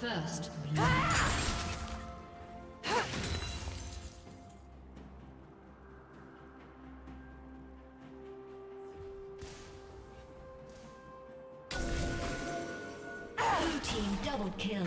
First blood. Blue team double kill.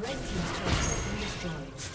Red team's turret has been destroyed.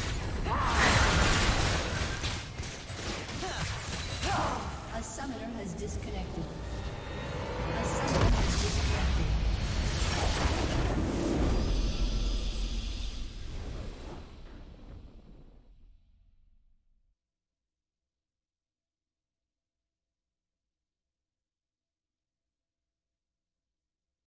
A summoner has disconnected.